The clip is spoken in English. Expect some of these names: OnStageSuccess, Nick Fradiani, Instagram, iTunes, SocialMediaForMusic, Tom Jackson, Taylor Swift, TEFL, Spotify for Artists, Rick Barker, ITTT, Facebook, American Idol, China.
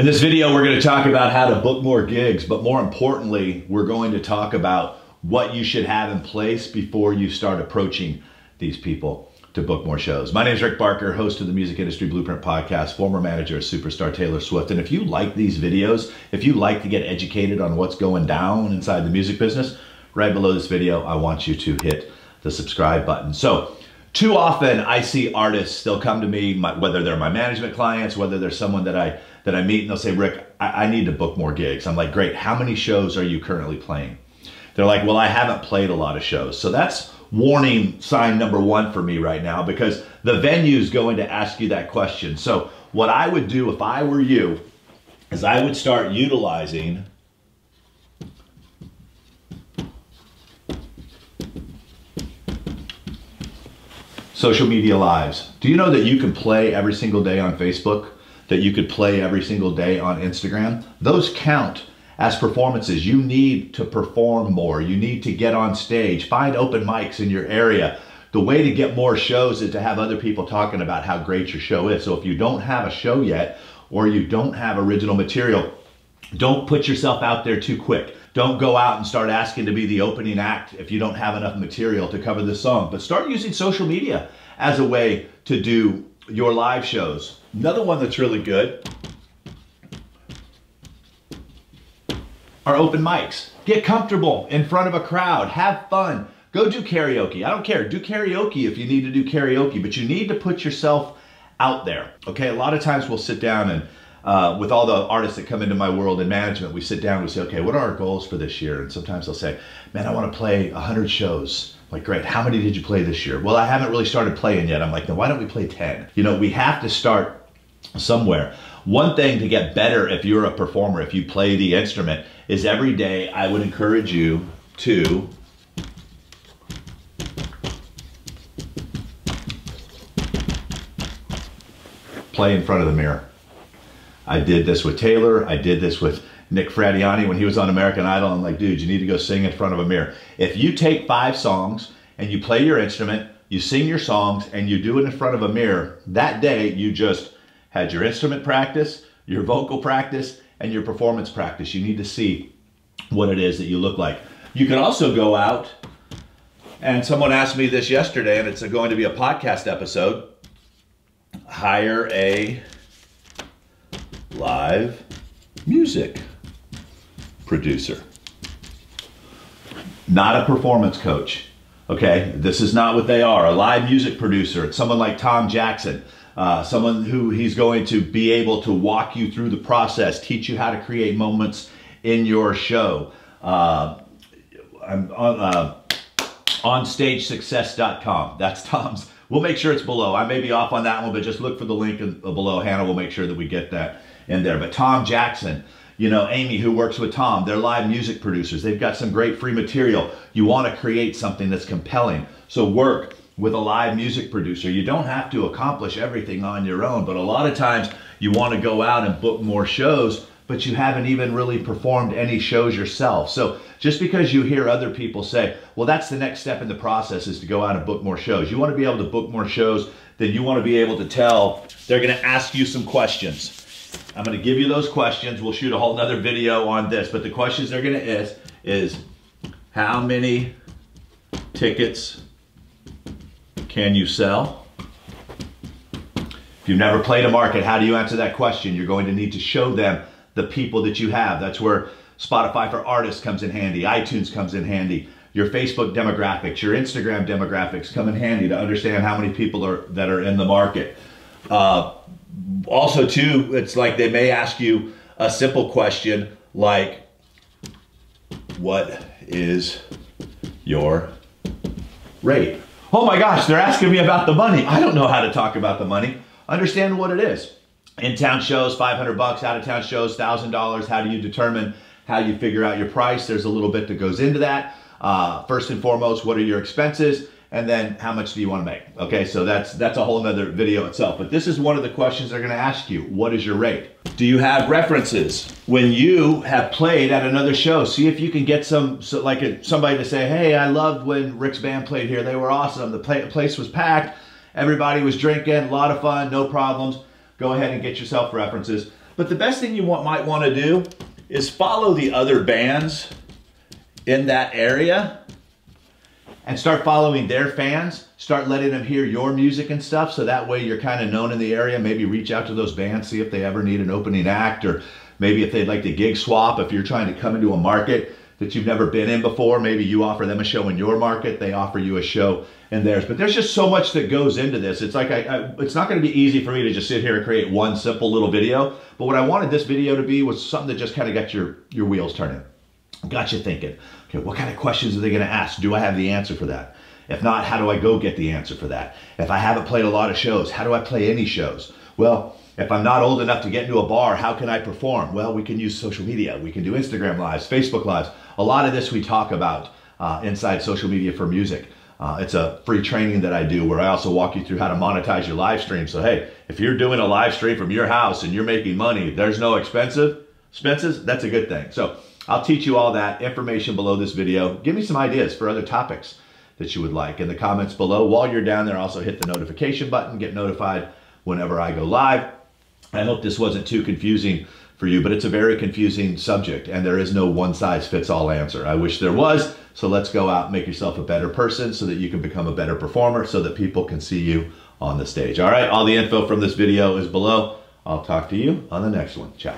In this video, we're going to talk about how to book more gigs, but more importantly, we're going to talk about what you should have in place before you start approaching these people to book more shows. My name is Rick Barker, host of the Music Industry Blueprint Podcast, former manager of superstar Taylor Swift. And if you like these videos, if you like to get educated on what's going down inside the music business, right below this video, I want you to hit the subscribe button. So too often I see artists, they'll come to me, whether they're my management clients, whether they're someone that I meet, and they'll say, Rick, I need to book more gigs. I'm like, great, how many shows are you currently playing? They're like, well, I haven't played a lot of shows. So that's warning sign number one for me right now, because the venue's going to ask you that question. So what I would do if I were you is I would start utilizing social media lives. Do you know that you can play every single day on Facebook? That you could play every single day on Instagram? Those count as performances. You need to perform more. You need to get on stage, find open mics in your area. The way to get more shows is to have other people talking about how great your show is. So if you don't have a show yet, or you don't have original material, don't put yourself out there too quick. Don't go out and start asking to be the opening act if you don't have enough material to cover the song, but start using social media as a way to do your live shows. Another one that's really good are open mics. Get comfortable in front of a crowd. Have fun. Go do karaoke. I don't care. Do karaoke if you need to do karaoke, but you need to put yourself out there. Okay, a lot of times we'll sit down and with all the artists that come into my world in management, we sit down and we say, okay, what are our goals for this year? And sometimes they'll say, man, I want to play 100 shows. I'm like, great, how many did you play this year? Well, I haven't really started playing yet. I'm like, then why don't we play 10? You know, we have to start somewhere. One thing to get better if you're a performer, if you play the instrument, is every day I would encourage you to play in front of the mirror. I did this with Taylor. I did this with Nick Fradiani when he was on American Idol. I'm like, dude, you need to go sing in front of a mirror. If you take 5 songs and you play your instrument, you sing your songs, and you do it in front of a mirror, that day you just had your instrument practice, your vocal practice, and your performance practice. You need to see what it is that you look like. You can also go out, and someone asked me this yesterday, and it's going to be a podcast episode, hire a live music producer. Not a performance coach, okay? This is not what they are. A live music producer, it's someone like Tom Jackson. Someone who he's going to be able to walk you through the process, teach you how to create moments in your show. I'm on onstagesuccess.com. That's Tom's. We'll make sure it's below. I may be off on that one, but just look for the link below. Hannah will make sure that we get that in there. But Tom Jackson, you know, Amy, who works with Tom, they're live music producers. They've got some great free material. You want to create something that's compelling. So work with a live music producer. You don't have to accomplish everything on your own, but a lot of times you want to go out and book more shows, but you haven't even really performed any shows yourself. So just because you hear other people say, well, that's the next step in the process is to go out and book more shows. You want to be able to book more shows, then you want to be able to tell they're going to ask you some questions. I'm going to give you those questions. We'll shoot a whole nother video on this, but the questions they're going to ask is how many tickets can you sell? If you've never played a market, how do you answer that question? You're going to need to show them the people that you have. That's where Spotify for Artists comes in handy, iTunes comes in handy, your Facebook demographics, your Instagram demographics come in handy to understand how many people are that are in the market. Also too, it's like they may ask you a simple question like, what is your rate? Oh my gosh, they're asking me about the money. I don't know how to talk about the money. Understand what it is. In-town shows, $500, out-of-town shows, $1,000. How do you determine how you figure out your price? There's a little bit that goes into that. First and foremost, what are your expenses? And then how much do you want to make? Okay, so that's a whole other video itself. But this is one of the questions they're going to ask you. What is your rate? Do you have references? When you have played at another show, see if you can get somebody to say, hey, I loved when Rick's band played here. They were awesome. The place was packed. Everybody was drinking. A lot of fun. No problems. Go ahead and get yourself references. But the best thing you might want to do is follow the other bands in that area and start following their fans. Start letting them hear your music and stuff, so that way you're kind of known in the area. Maybe reach out to those bands, see if they ever need an opening act, or maybe if they'd like to gig swap. If you're trying to come into a market that you've never been in before, maybe you offer them a show in your market, they offer you a show in theirs. But there's just so much that goes into this. It's like, it's not gonna be easy for me to just sit here and create one simple little video, but what I wanted this video to be was something that just kind of got your wheels turning, got you thinking, okay, what kind of questions are they gonna ask? Do I have the answer for that? If not, how do I go get the answer for that? If I haven't played a lot of shows, how do I play any shows? Well, if I'm not old enough to get into a bar, how can I perform? Well, we can use social media. We can do Instagram Lives, Facebook Lives. A lot of this we talk about inside Social Media for Music. It's a free training that I do where I also walk you through how to monetize your live stream. So hey, if you're doing a live stream from your house and you're making money, there's no expenses, that's a good thing. So I'll teach you all that information below this video. Give me some ideas for other topics that you would like in the comments below. While you're down there, also hit the notification button, get notified whenever I go live. I hope this wasn't too confusing for you, but it's a very confusing subject and there is no one-size-fits-all answer. I wish there was, so let's go out and make yourself a better person so that you can become a better performer so that people can see you on the stage. All right, all the info from this video is below. I'll talk to you on the next one. Ciao.